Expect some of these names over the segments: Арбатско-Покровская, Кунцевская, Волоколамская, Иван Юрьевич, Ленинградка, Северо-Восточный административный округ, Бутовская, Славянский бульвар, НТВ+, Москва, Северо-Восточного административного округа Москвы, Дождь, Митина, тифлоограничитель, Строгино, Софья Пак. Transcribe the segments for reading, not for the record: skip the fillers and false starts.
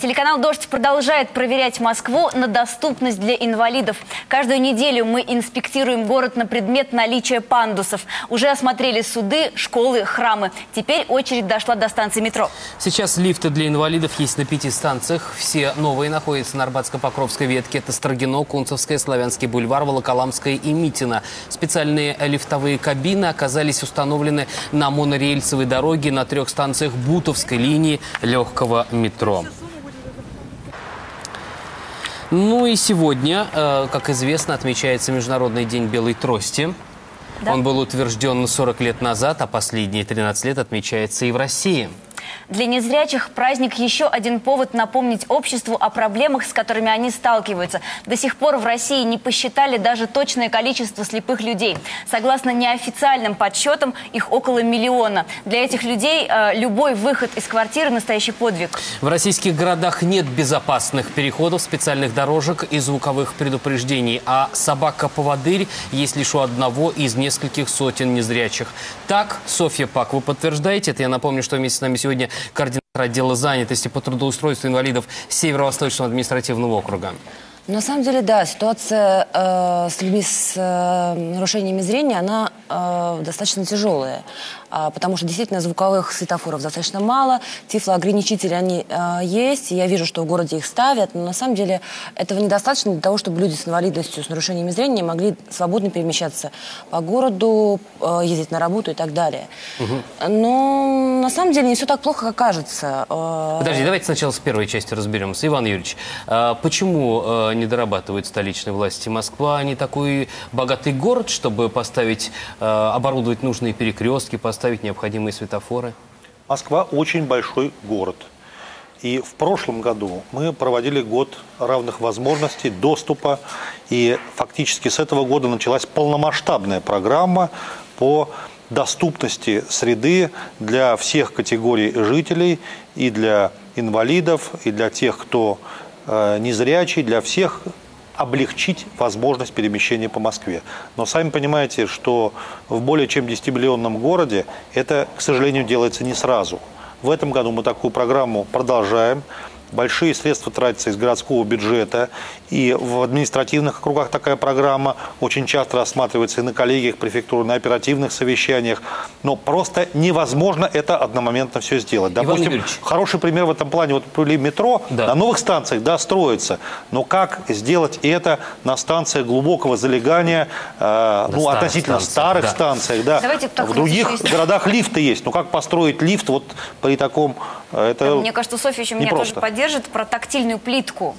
Телеканал «Дождь» продолжает проверять Москву на доступность для инвалидов. Каждую неделю мы инспектируем город на предмет наличия пандусов. Уже осмотрели суды, школы, храмы. Теперь очередь дошла до станции метро. Сейчас лифты для инвалидов есть на 5 станциях. Все новые находятся на Арбатско-Покровской ветке. Это Строгино, Кунцевская, Славянский бульвар, Волоколамская и Митина. Специальные лифтовые кабины оказались установлены на монорельсовой дороге на 3 станциях Бутовской линии легкого метро. Ну и сегодня, как известно, отмечается Международный день белой трости. Да. Он был утвержден 40 лет назад, а последние 13 лет отмечается и в России. Для незрячих праздник – еще один повод напомнить обществу о проблемах, с которыми они сталкиваются. До сих пор в России не посчитали даже точное количество слепых людей. Согласно неофициальным подсчетам, их около миллиона. Для этих людей любой выход из квартиры – настоящий подвиг. В российских городах нет безопасных переходов, специальных дорожек и звуковых предупреждений. А собака-поводырь есть лишь у одного из нескольких сотен незрячих. Так, Софья Пак, вы подтверждаете это? Я напомню, что вместе с нами сегодня координатор отдела занятости по трудоустройству инвалидов Северо-Восточного административного округа. На самом деле, да, ситуация с людьми с нарушениями зрения, она достаточно тяжелая, потому что действительно звуковых светофоров достаточно мало, тифлоограничители они есть, я вижу, что в городе их ставят, но на самом деле этого недостаточно для того, чтобы люди с инвалидностью, с нарушениями зрения могли свободно перемещаться по городу, ездить на работу и так далее. Угу. Но на самом деле не все так плохо, как кажется. Подожди, давайте сначала с первой части разберемся. Иван Юрьевич, почему не дорабатывают столичные власти? Москва не такой богатый город, чтобы поставить, оборудовать нужные перекрестки, поставить необходимые светофоры? Москва очень большой город. И в прошлом году мы проводили год равных возможностей, доступа. И фактически с этого года началась полномасштабная программа по доступности среды для всех категорий жителей, и для инвалидов, и для тех, кто незрячий, для всех облегчить возможность перемещения по Москве. Но сами понимаете, что в более чем 10-миллионном городе это, к сожалению, делается не сразу. В этом году мы такую программу продолжаем. Большие средства тратятся из городского бюджета. И в административных округах такая программа очень часто рассматривается и на коллегиях префектуры, на оперативных совещаниях. Но просто невозможно это одномоментно все сделать. Допустим, хороший пример в этом плане. Вот при метро, да, на новых станциях, да, строится. Но как сделать это на станциях глубокого залегания, ну, относительно старых станциях? Да. В других городах лифты есть. Но как построить лифт вот при таком... Это мне кажется, Софья еще меня тоже поддержит про тактильную плитку,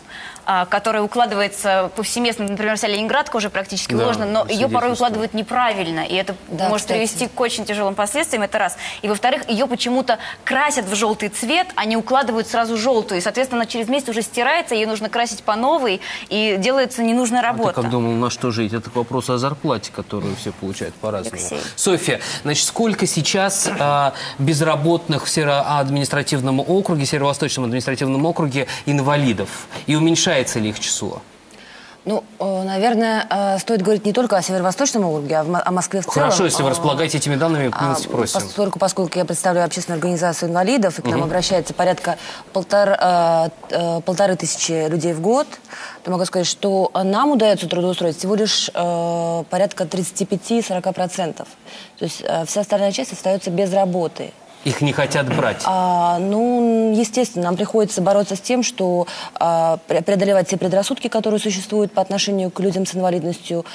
которая укладывается повсеместно. Например, вся Ленинградка уже практически уложена, но ее порой укладывают неправильно. И это может привести к очень тяжелым последствиям, это раз. И во-вторых, ее почему-то красят в желтый цвет, а не укладывают сразу желтую. И, соответственно, она через месяц уже стирается, ее нужно красить по новой, и делается ненужная работа. А ты как думал, на что жить? Это вопрос о зарплате, которую все получают по-разному. Софья, значит, сколько сейчас безработных в Северо-Восточном административном округе инвалидов? И уменьшается ли их число? Ну, наверное, стоит говорить не только о Северо-Восточном округе, а о Москве в целом. Хорошо, если вы располагаете этими данными, милости просим. Поскольку я представляю общественную организацию инвалидов, и к нам обращается порядка 1500 людей в год, то могу сказать, что нам удается трудоустроить всего лишь порядка 35-40%. То есть вся остальная часть остается без работы. Их не хотят брать? Ну, естественно, нам приходится бороться с тем, что преодолевать те предрассудки, которые существуют по отношению к людям с инвалидностью,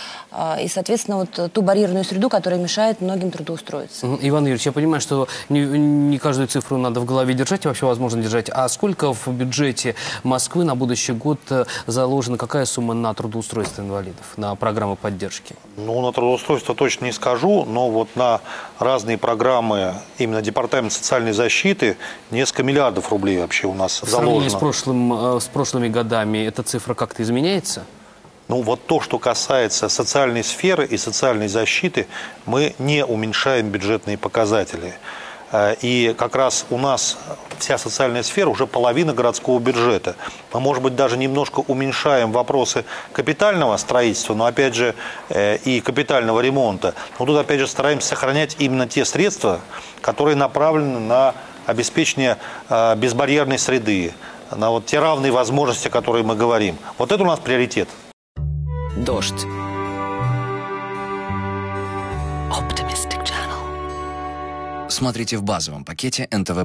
и, соответственно, вот ту барьерную среду, которая мешает многим трудоустроиться. Иван Юрьевич, я понимаю, что не каждую цифру надо в голове держать, и вообще возможно держать. А сколько в бюджете Москвы на будущий год заложена, какая сумма на трудоустройство инвалидов, на программы поддержки? Ну, на трудоустройство точно не скажу, но вот на разные программы именно департамента социальной защиты несколько миллиардов рублей вообще у нас заложено. С прошлыми годами эта цифра как-то изменяется? Ну вот то, что касается социальной сферы и социальной защиты, мы не уменьшаем бюджетные показатели. И как раз у нас вся социальная сфера уже половина городского бюджета. Мы, может быть, даже немножко уменьшаем вопросы капитального строительства, но, опять же, и капитального ремонта. Но тут, опять же, стараемся сохранять именно те средства, которые направлены на обеспечение безбарьерной среды, на вот те равные возможности, о которых мы говорим. Вот это у нас приоритет. Дождь. Смотрите в базовом пакете НТВ+.